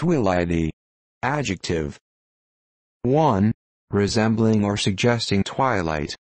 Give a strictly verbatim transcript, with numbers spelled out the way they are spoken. Twilighty. Adjective. one. Resembling or suggesting twilight.